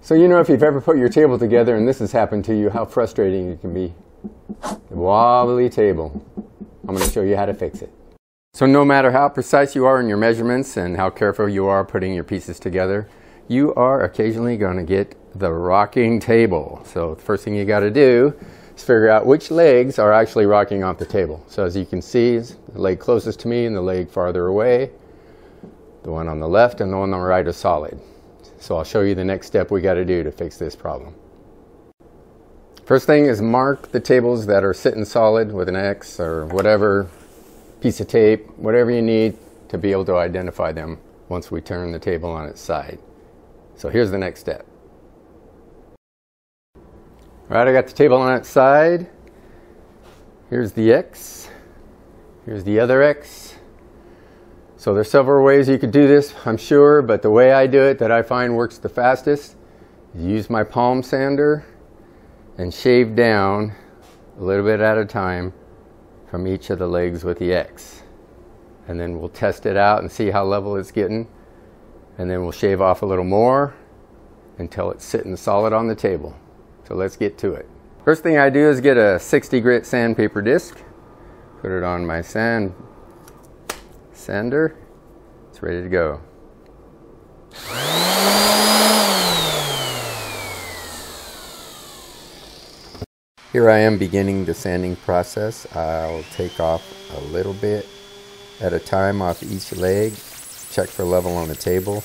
So you know, if you've ever put your table together and this has happened to you, how frustrating it can be. The wobbly table. I'm going to show you how to fix it. So no matter how precise you are in your measurements and how careful you are putting your pieces together, you are occasionally going to get the rocking table. So the first thing you got to do is figure out which legs are actually rocking off the table. So as you can see, the leg closest to me and the leg farther away, the one on the left and the one on the right are solid. So I'll show you the next step we got to do to fix this problem. First thing is mark the tables that are sitting solid with an X or whatever piece of tape, whatever you need to be able to identify them once we turn the table on its side. So here's the next step. All right, I got the table on its side. Here's the X. Here's the other X. So there's several ways you could do this, I'm sure, but the way I do it that I find works the fastest is use my palm sander and shave down a little bit at a time from each of the legs with the X. And then we'll test it out and see how level it's getting. And then we'll shave off a little more until it's sitting solid on the table. So let's get to it. First thing I do is get a 60 grit sandpaper disc, put it on my sander. It's ready to go. Here I am beginning the sanding process. I'll take off a little bit at a time off each leg. Check for level on the table.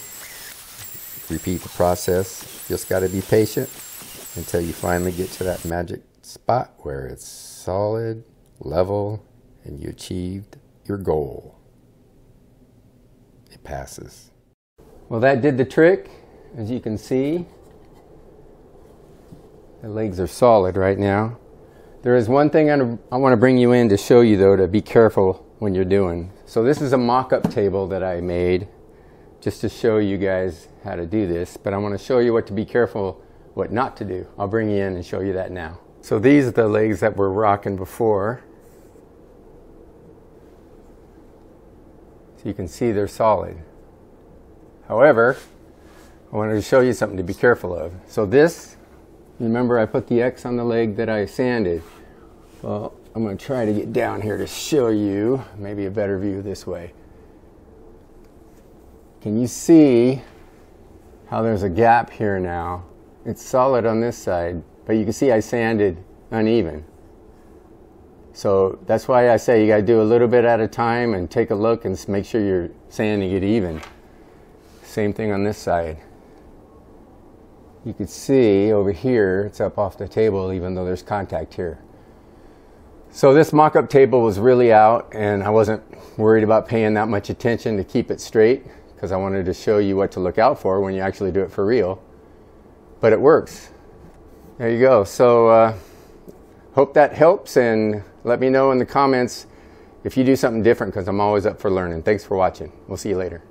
Repeat the process. Just got to be patient until you finally get to that magic spot where it's solid, level, and you achieved your goal. It passes. Well, that did the trick. As you can see, the legs are solid right now. There is one thing I want to bring you in to show you, though, to be careful when you're doing. So this is a mock-up table that I made just to show you guys how to do this, but I want to show you what to be careful, what not to do. I'll bring you in and show you that now. So these are the legs that were rocking before. So you can see they're solid. However, I wanted to show you something to be careful of. So this, remember I put the X on the leg that I sanded. Well, I'm going to try to get down here to show you maybe a better view this way. Can you see how there's a gap here now? It's solid on this side, but you can see I sanded uneven. So that's why I say you got to do a little bit at a time and take a look and make sure you're sanding it even. Same thing on this side. You could see over here, it's up off the table even though there's contact here. So this mock-up table was really out, and I wasn't worried about paying that much attention to keep it straight because I wanted to show you what to look out for when you actually do it for real. But it works. There you go. So hope that helps, and let me know in the comments if you do something different because I'm always up for learning. Thanks for watching. We'll see you later.